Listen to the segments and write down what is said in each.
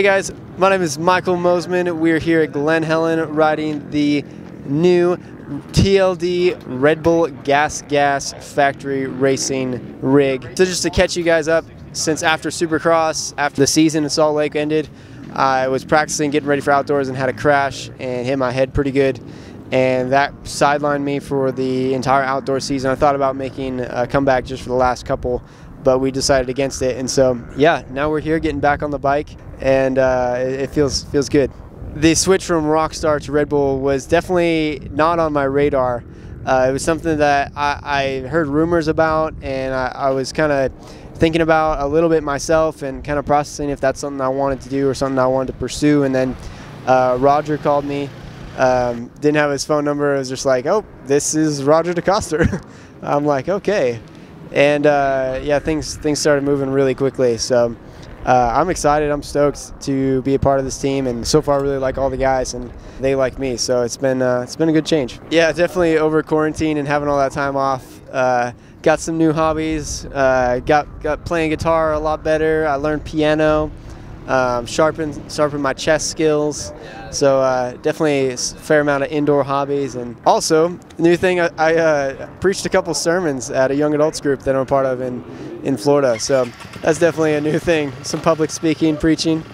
Hey guys, my name is Michael Mosiman. We're here at Glen Helen riding the new TLD Red Bull Gas Gas factory racing rig. So just to catch you guys up, since after Supercross, after the season in Salt Lake ended, I was practicing, getting ready for outdoors, and had a crash and hit my head pretty good. And that sidelined me for the entire outdoor season. I thought about making a comeback just for the last couple, but we decided against it. And so, yeah, now we're here getting back on the bike, and it feels good. The switch from Rockstar to Red Bull was definitely not on my radar. It was something that I heard rumors about, and I was kind of thinking about a little bit myself and kind of processing if that's something I wanted to do or something I wanted to pursue. And then Roger called me. Didn't have his phone number. I was just like, oh, this is Roger DeCoster. I'm like, okay. And yeah, things started moving really quickly. So I'm excited. I'm stoked to be a part of this team, and so far I really like all the guys, and they like me. So it's been a good change. Yeah, definitely over quarantine and having all that time off. Got some new hobbies. Got playing guitar a lot better. I learned piano. Sharpen my chess skills. So definitely a fair amount of indoor hobbies. And also, new thing, I preached a couple sermons at a young adults group that I'm a part of in Florida. So that's definitely a new thing, some public speaking, preaching.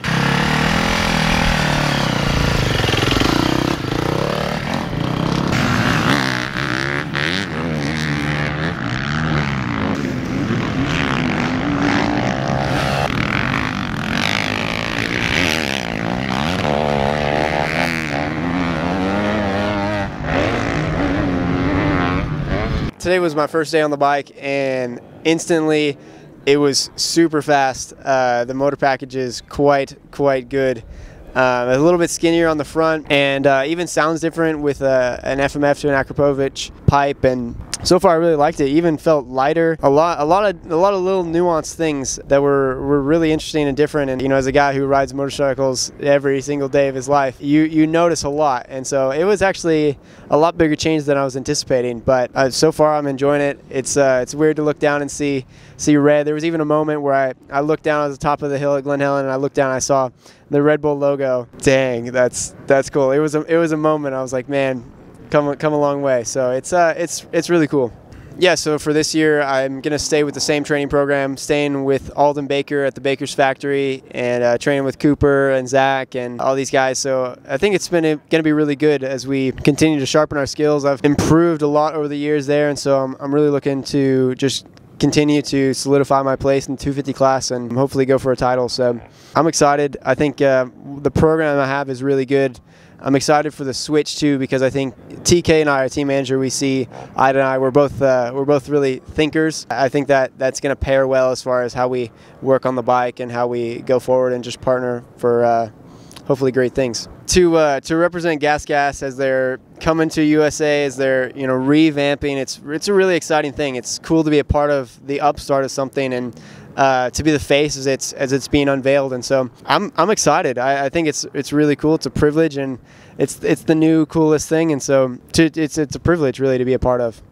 Today was my first day on the bike, and instantly it was super fast. The motor package is quite good. A little bit skinnier on the front, and even sounds different with an FMF to an Akropovich pipe. And so far I really liked it. Even felt lighter. A lot of little nuanced things that were really interesting and different. And you know, as a guy who rides motorcycles every single day of his life, you notice a lot. And so it was actually a lot bigger change than I was anticipating. But so far I'm enjoying it. It's weird to look down and see red. There was even a moment where I looked down at the top of the hill at Glen Helen, and I looked down and I saw the Red Bull logo. Dang, that's cool. It was a moment. I was like, man, come a long way. So it's really cool. Yeah, so for this year, I'm going to stay with the same training program, staying with Alden Baker at the Baker's Factory, and training with Cooper and Zach and all these guys. So I think it's going to be really good as we continue to sharpen our skills. I've improved a lot over the years there, and so I'm really looking to just continue to solidify my place in the 250 class and hopefully go for a title. So I'm excited. I think the program I have is really good. I'm excited for the switch too, because I think TK and I, our team manager, we see eye to eye. We're both really thinkers. I think that's going to pair well as far as how we work on the bike and how we go forward and just partner for hopefully great things. To represent Gas Gas as they're coming to USA, as they're revamping, it's a really exciting thing. It's cool to be a part of the upstart of something, and to be the face as it's being unveiled. And so I'm excited. I think it's really cool. It's a privilege, and it's the new coolest thing. And so it's a privilege really to be a part of.